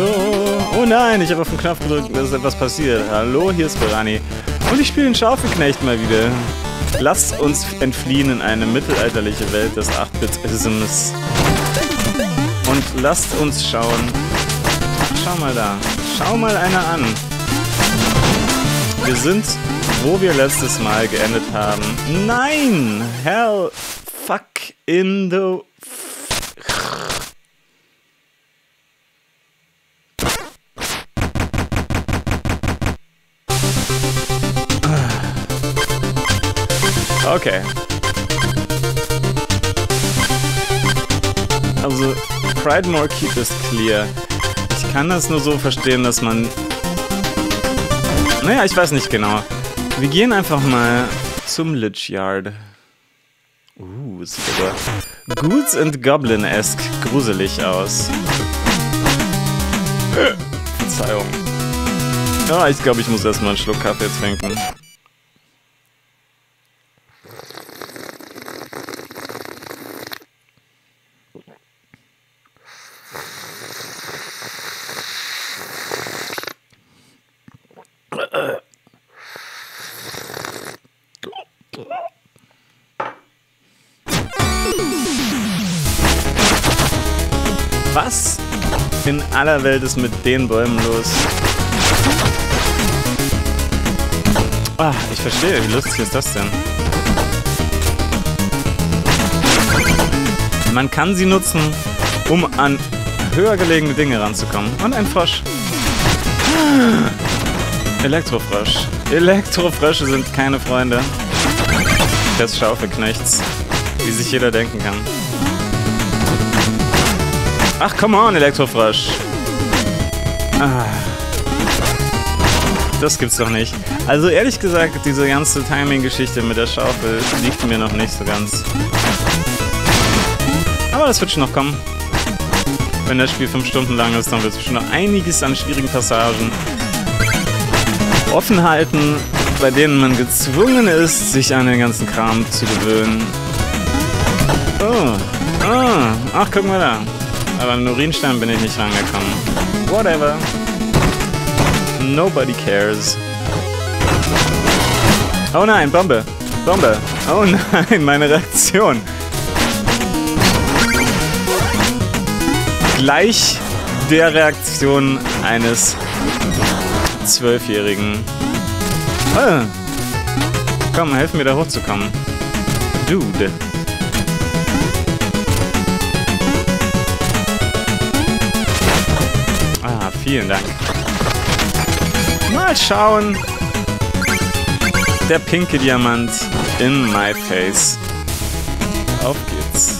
Hallo. Oh nein, ich habe auf den Knopf gedrückt, dass etwas passiert. Hallo, hier ist Berani. Und ich spiele den Schaufelknecht mal wieder. Lasst uns entfliehen in eine mittelalterliche Welt des 8-Bit-Isms. Und lasst uns schauen. Schau mal da. Schau mal einer an. Wir sind, wo wir letztes Mal geendet haben. Nein! Hell fuck in the... Okay. Also, Pridemore Keep ist clear. Ich kann das nur so verstehen, dass man... Naja, ich weiß nicht genau. Wir gehen einfach mal zum Lich Yard. Sieht aber Ghouls and Goblin-esque gruselig aus. Verzeihung. Ja, ich glaube, ich muss erstmal einen Schluck Kaffee trinken. Was in aller Welt ist mit den Bäumen los? Ah, ich verstehe, wie lustig ist das denn? Man kann sie nutzen, um an höher gelegene Dinge ranzukommen. Und ein Frosch. Elektrofrosch. Elektrofrösche sind keine Freunde des Schaufelknechts, wie sich jeder denken kann. Ach, come on, Elektrofrosch. Ah. Das gibt's doch nicht. Also ehrlich gesagt, diese ganze Timing-Geschichte mit der Schaufel liegt mir noch nicht so ganz. Aber das wird schon noch kommen. Wenn das Spiel 5 Stunden lang ist, dann wird es schon noch einiges an schwierigen Passagen offen halten, bei denen man gezwungen ist, sich an den ganzen Kram zu gewöhnen. Oh. Ah. Ach, guck mal da. Aber an den Urinstein bin ich nicht rangekommen. Whatever. Nobody cares. Oh nein, Bombe. Bombe. Oh nein, meine Reaktion. Gleich der Reaktion eines 12-Jährigen. Oh. Komm, helf mir da hochzukommen. Dude. Vielen Dank. Mal schauen. Der pinke Diamant in my face. Auf geht's.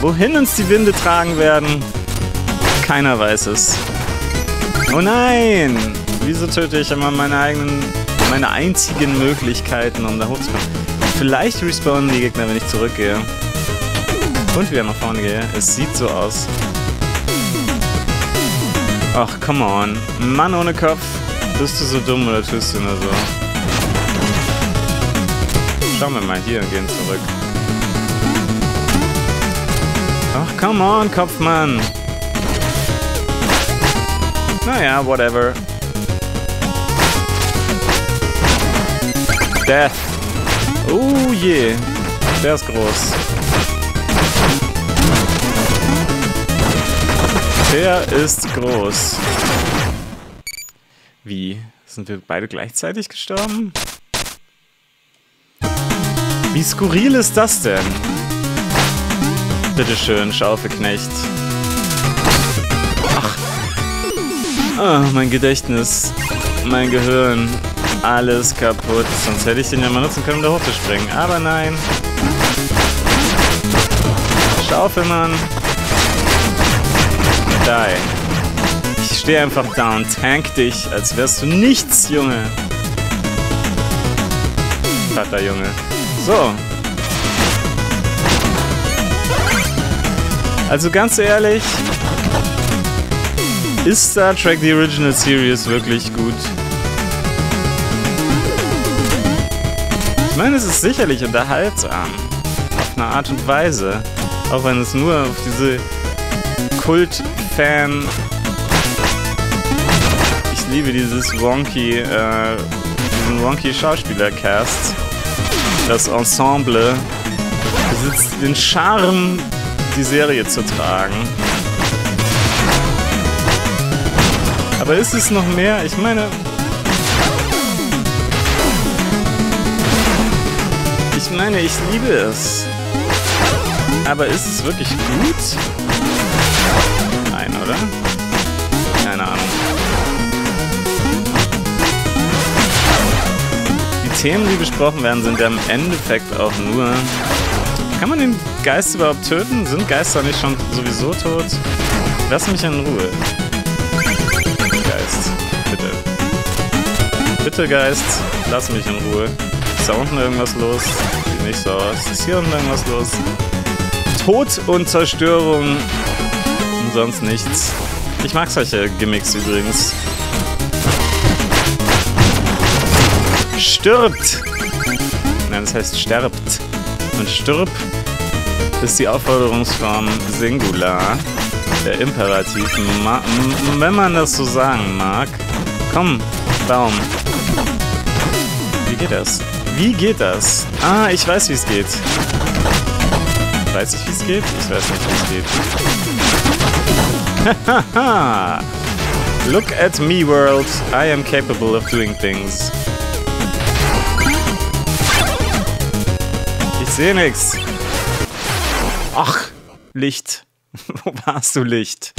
Wohin uns die Winde tragen werden, keiner weiß es. Oh nein! Wieso töte ich immer meine einzigen Möglichkeiten, um da hochzukommen? Vielleicht respawnen die Gegner, wenn ich zurückgehe. Und wieder nach vorne gehe. Es sieht so aus. Ach, come on. Mann ohne Kopf. Bist du so dumm oder tust du nur so? Schauen wir mal hier und gehen zurück. Ach, come on, Kopfmann. Naja, whatever. Death. Oh je. Der ist groß. Der ist groß. Wie? Sind wir beide gleichzeitig gestorben? Wie skurril ist das denn? Bitteschön, Schaufelknecht. Ach. Oh, mein Gedächtnis. Mein Gehirn. Alles kaputt. Sonst hätte ich den ja mal nutzen können, um da hochzuspringen. Aber nein. Schaufelmann. Ich stehe einfach da und tank dich, als wärst du nichts, Junge. Vater, Junge. So. Also ganz ehrlich, ist Star Trek The Original Series wirklich gut? Ich meine, es ist sicherlich unterhaltsam. Auf eine Art und Weise. Auch wenn es nur auf diese Kult-Fan liebe diesen wonky Schauspielercast. Das Ensemble besitzt den Charme, die Serie zu tragen. Aber ist es noch mehr? Ich meine, ich liebe es. Aber ist es wirklich gut? Nein, oder? Keine Ahnung. Die Themen, die besprochen werden, sind ja im Endeffekt auch nur... Kann man den Geist überhaupt töten? Sind Geister nicht schon sowieso tot? Lass mich in Ruhe. Geist, bitte. Bitte, Geist, lass mich in Ruhe. Ist da unten irgendwas los? Sieht nicht so aus. Ist hier unten irgendwas los? Tod und Zerstörung. Und sonst nichts. Ich mag solche Gimmicks übrigens. Stirbt! Nein, das heißt sterbt. Und stirb ist die Aufforderungsform Singular. Der Imperativ. Wenn man das so sagen mag. Komm, Baum. Wie geht das? Wie geht das? Ah, ich weiß, wie es geht. Weiß ich, wie es geht? Ich weiß nicht, wie es geht. Hahaha! Look at me, world. I am capable of doing things. Ich sehe nichts. Ach, Licht. Wo warst du, Licht?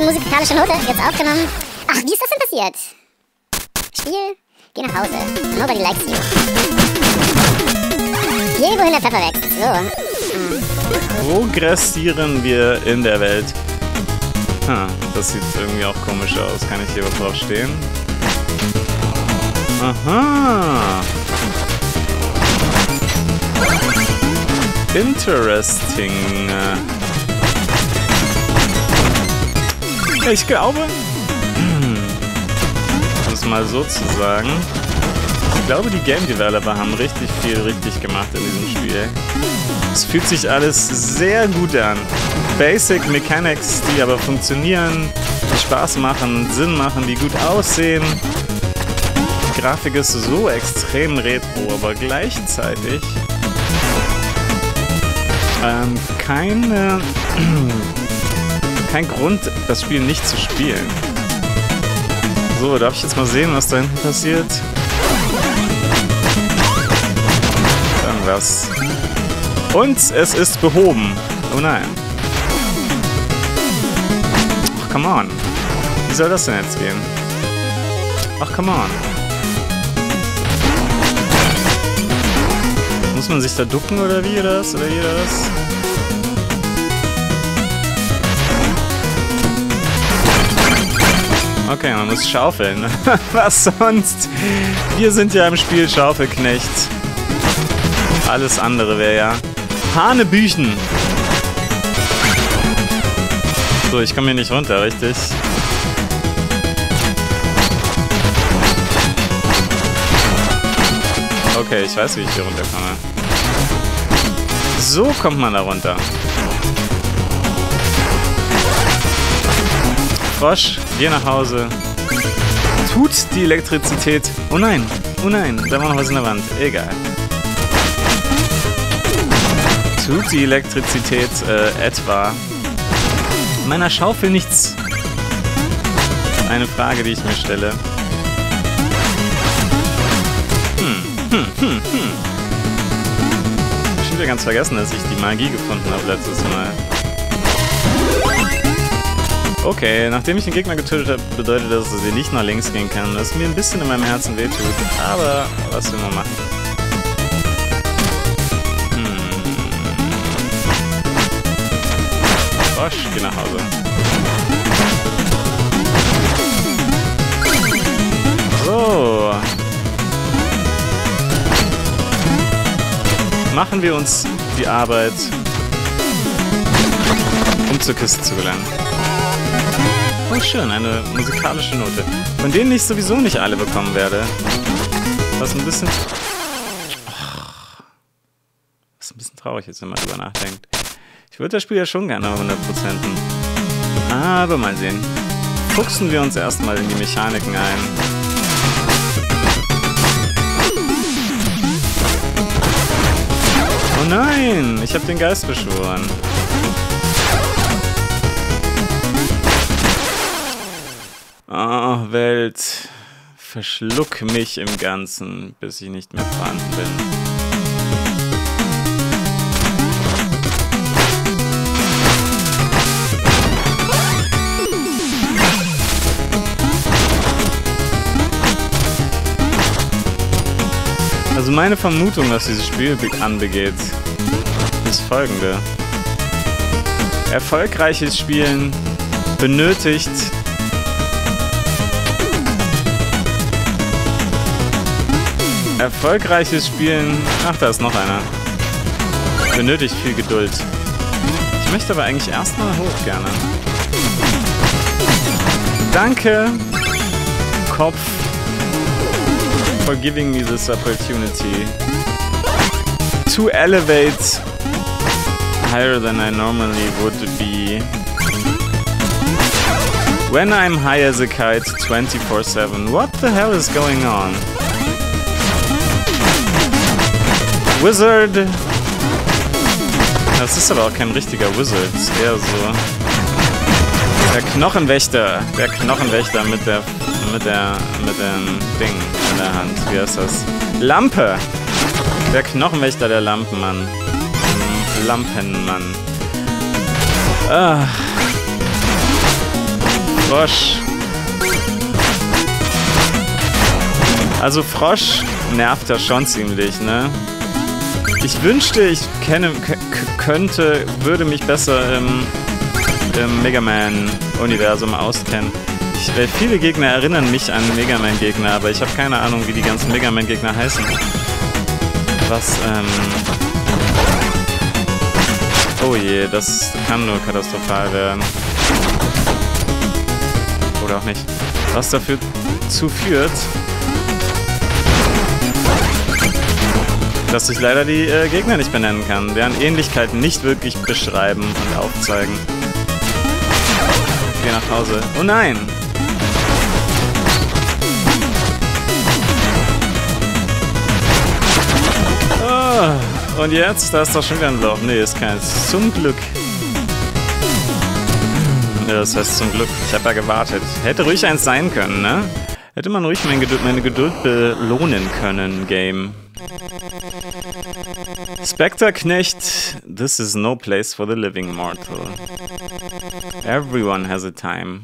Musikalische Note jetzt aufgenommen. Ach, wie ist das denn passiert? Spiel, geh nach Hause. Nobody likes you. Geh, wohin der Pfeffer wächst. So. Progressieren wir in der Welt. Das sieht irgendwie auch komisch aus. Kann ich hier drauf stehen? Aha. Interesting. Ich glaube, um es mal so zu sagen, ich glaube, die Game Developer haben richtig viel richtig gemacht in diesem Spiel. Es fühlt sich alles sehr gut an. Basic Mechanics, die aber funktionieren, die Spaß machen, Sinn machen, die gut aussehen. Die Grafik ist so extrem retro, aber gleichzeitig kein Grund, das Spiel nicht zu spielen. So, darf ich jetzt mal sehen, was da hinten passiert? Irgendwas. Und es ist behoben. Oh nein. Ach, come on. Wie soll das denn jetzt gehen? Ach, come on. Muss man sich da ducken oder wie das? Oder wie das? Okay, man muss schaufeln. Was sonst? Wir sind ja im Spiel Schaufelknecht. Alles andere wäre ja Hanebüchen. So, ich komme hier nicht runter, richtig? Okay, ich weiß, wie ich hier runterkomme. So kommt man da runter. Frosch, geh nach Hause. Tut die Elektrizität. Oh nein, da war noch was in der Wand. Egal. Tut die Elektrizität etwa meiner Schaufel nichts? Eine Frage, die ich mir stelle. Ich habe ganz vergessen, dass ich die Magie gefunden habe letztes Mal. Okay, nachdem ich den Gegner getötet habe, bedeutet das, dass ich nicht nach links gehen kann, was mir ein bisschen in meinem Herzen wehtut, aber was will man machen? Frosch, geh nach Hause. So. Machen wir uns die Arbeit, um zur Kiste zu gelangen. Oh schön, eine musikalische Note. Von denen ich sowieso nicht alle bekommen werde. Was ein bisschen... Was ein bisschen traurig ist, wenn man drüber nachdenkt. Ich würde das Spiel ja schon gerne 100%en. Aber mal sehen. Fuchsen wir uns erstmal in die Mechaniken ein. Nein, ich habe den Geist beschworen. Oh, Welt. Verschluck mich im Ganzen, bis ich nicht mehr vorhanden bin. Also meine Vermutung, was dieses Spiel anbegeht, das folgende. Erfolgreiches Spielen benötigt Ach, da ist noch einer. Benötigt viel Geduld. Ich möchte aber eigentlich erstmal hoch gerne. Danke, Kopf, for giving me this opportunity to elevate higher than I normally would be. When I'm high as a kite 24/7. What the hell is going on? Wizard! Das ist aber auch kein richtiger Wizard, ist eher so. Der Knochenwächter mit dem Ding in der Hand. Wie heißt das? Lampe! Der Knochenwächter, der Lampenmann. Lampenmann. Ah. Frosch. Also Frosch nervt ja schon ziemlich, ne? Ich wünschte, ich würde mich besser im Mega Man-Universum auskennen. Weil viele Gegner erinnern mich an Mega Man-Gegner, aber ich habe keine Ahnung, wie die ganzen Mega Man-Gegner heißen. Oh je, das kann nur katastrophal werden. Oder auch nicht. Was dafür zuführt, dass ich leider die Gegner nicht benennen kann, deren Ähnlichkeit nicht wirklich beschreiben und aufzeigen. Ich gehe nach Hause. Oh nein! Oh, und jetzt? Da ist doch schon wieder ein Loch. Nee, ist keins. Zum Glück. Ja, das heißt zum Glück. Ich habe ja gewartet. Hätte ruhig eins sein können, ne? Hätte man ruhig meine Geduld belohnen können, Game. Specterknecht, this is no place for the living mortal. Everyone has a time.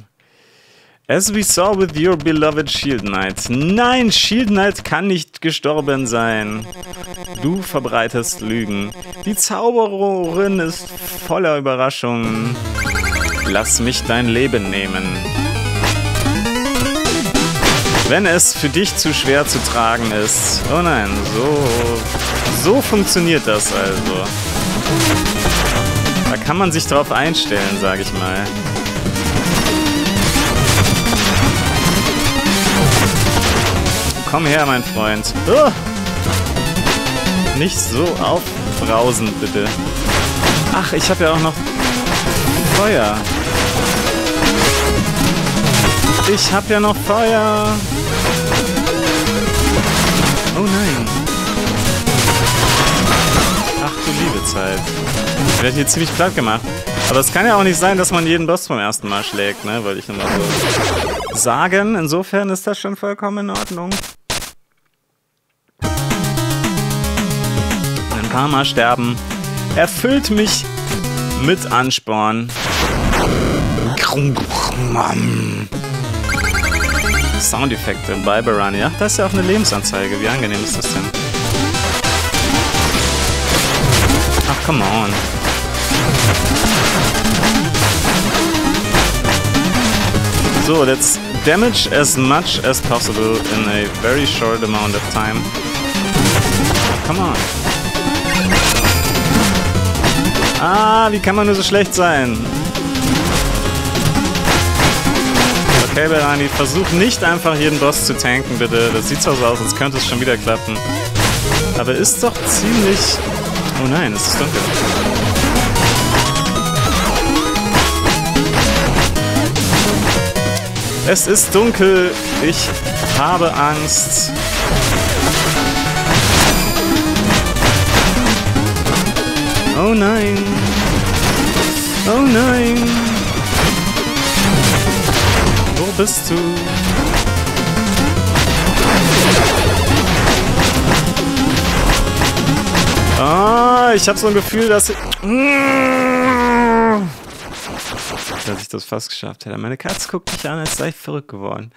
As we saw with your beloved Shield Knight. Nein, Shield Knight kann nicht gestorben sein. Du verbreitest Lügen. Die Zaubererin ist voller Überraschungen. Lass mich dein Leben nehmen. Wenn es für dich zu schwer zu tragen ist. Oh nein, so funktioniert das also. Da kann man sich drauf einstellen, sag ich mal. Komm her, mein Freund. Oh! Nicht so aufbrausen, bitte. Ach, ich habe ja auch noch Feuer. Ich hab ja noch Feuer! Oh nein! Ach du liebe Zeit. Ich werde hier ziemlich platt gemacht. Aber es kann ja auch nicht sein, dass man jeden Boss vom ersten Mal schlägt, ne? Wollte ich nochmal so sagen. Insofern ist das schon vollkommen in Ordnung. Ein paar Mal sterben erfüllt mich mit Ansporn. Soundeffekte bei Berani. Ach, das ist ja auch eine Lebensanzeige. Wie angenehm ist das denn? Ach, come on. So, let's damage as much as possible in a very short amount of time. Ach, come on. Ah, wie kann man nur so schlecht sein? Okay, Berani, versuch nicht einfach jeden Boss zu tanken, bitte. Das sieht zwar so aus, als könnte es schon wieder klappen. Aber ist doch ziemlich... Oh nein, es ist dunkel. Es ist dunkel. Ich habe Angst. Oh nein. Oh nein. Wo bist du? Ah, ich habe so ein Gefühl, dass ich das fast geschafft hätte. Meine Katze guckt mich an, als sei ich verrückt geworden.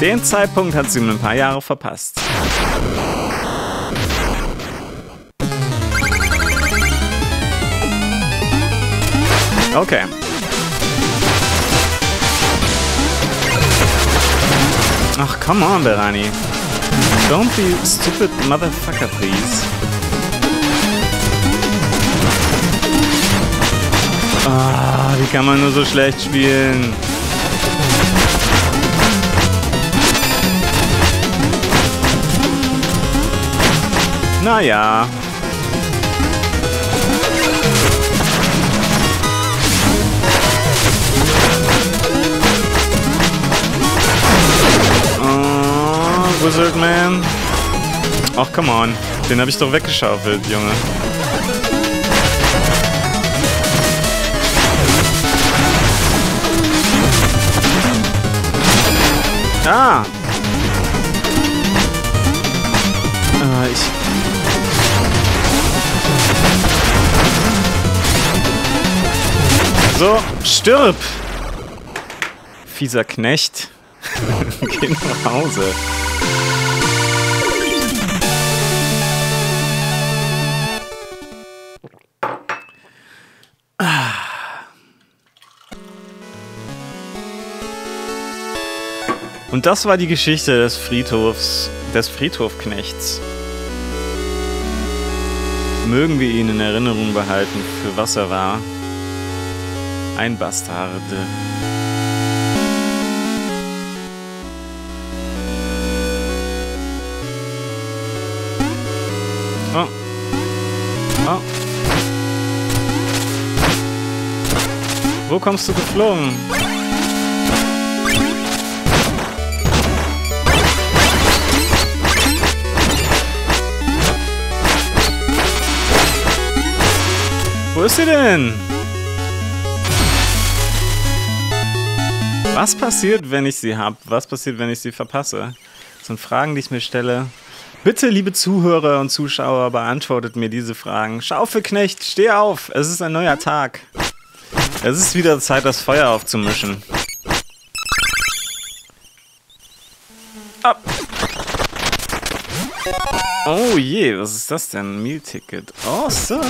Den Zeitpunkt hat sie mir ein paar Jahre verpasst. Okay. Ach, come on, Berani. Don't be stupid motherfucker, please. Ah, wie kann man nur so schlecht spielen? Naja. Oh, Wizard Man. Ach, come on. Den habe ich doch weggeschaufelt, Junge. Ah! So, stirb! Fieser Knecht. Geh nach Hause. Und das war die Geschichte des Friedhofs, des Friedhofknechts. Mögen wir ihn in Erinnerung behalten, für was er war. Ein Bastarde. Oh. Oh. Wo kommst du geflogen? Wo ist sie denn? Was passiert, wenn ich sie hab? Was passiert, wenn ich sie verpasse? Das sind Fragen, die ich mir stelle. Bitte, liebe Zuhörer und Zuschauer, beantwortet mir diese Fragen. Schaufelknecht, steh auf! Es ist ein neuer Tag. Es ist wieder Zeit, das Feuer aufzumischen. Ab! Oh je, was ist das denn? Meal-Ticket. Awesome!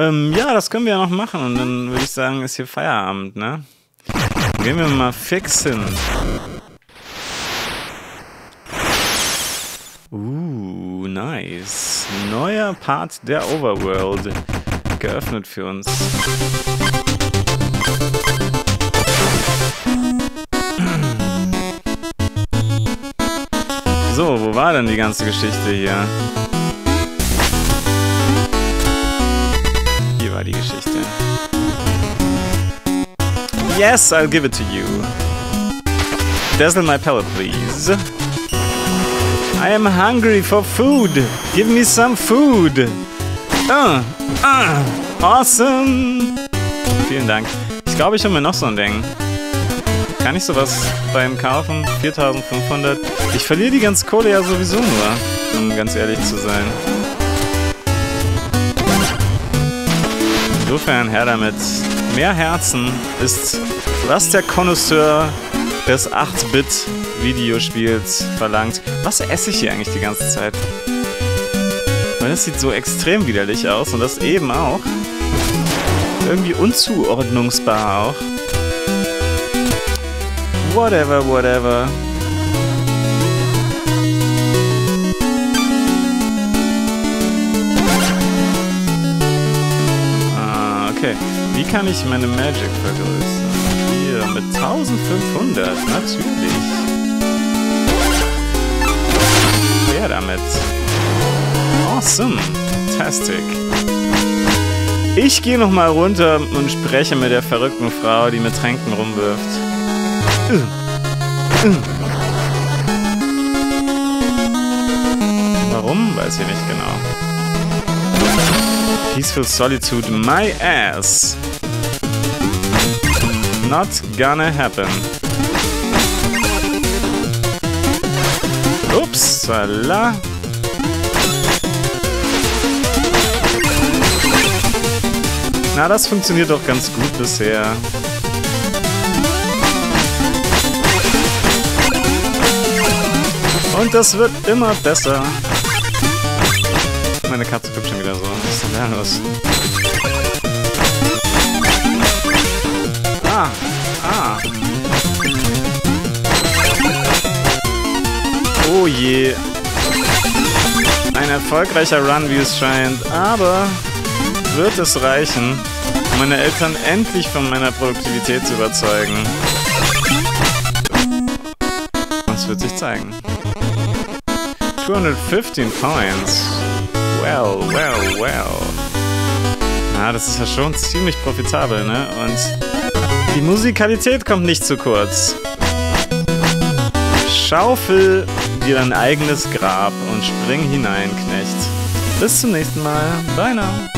Ja, das können wir ja noch machen und dann würde ich sagen, ist hier Feierabend, ne? Gehen wir mal fix hin. Nice. Neuer Part der Overworld. Geöffnet für uns. So, wo war denn die ganze Geschichte hier? Die Geschichte. Yes, I'll give it to you. Dazzle my palate, please. I am hungry for food. Give me some food. Awesome. Vielen Dank. Ich glaube, ich hole mir noch so ein Ding. Kann ich sowas beim Kaufen? 4500. Ich verliere die ganze Kohle ja sowieso nur, um ganz ehrlich zu sein. Insofern her damit. Mehr Herzen ist, was der Connoisseur des 8-Bit-Videospiels verlangt. Was esse ich hier eigentlich die ganze Zeit? Weil das sieht so extrem widerlich aus und das eben auch. Irgendwie unzuordnungsbar auch. Whatever, whatever. Okay, wie kann ich meine Magic vergrößern? Hier, mit 1500, natürlich. Wer damit? Awesome, fantastic. Ich gehe nochmal runter und spreche mit der verrückten Frau, die mit Tränken rumwirft. Warum? Weiß ich nicht genau. Peaceful Solitude, my ass. Not gonna happen. Upsala. Na, das funktioniert doch ganz gut bisher. Und das wird immer besser. Meine Katze guckt schon wieder so. Was ist denn da los? Ah! Ah! Oh je! Ein erfolgreicher Run, wie es scheint. Aber wird es reichen, um meine Eltern endlich von meiner Produktivität zu überzeugen? Das wird sich zeigen. 215 Points. Well, well, well. Na, das ist ja schon ziemlich profitabel, ne? Und die Musikalität kommt nicht zu kurz. Schaufel dir dein eigenes Grab und spring hinein, Knecht. Bis zum nächsten Mal. Bye now.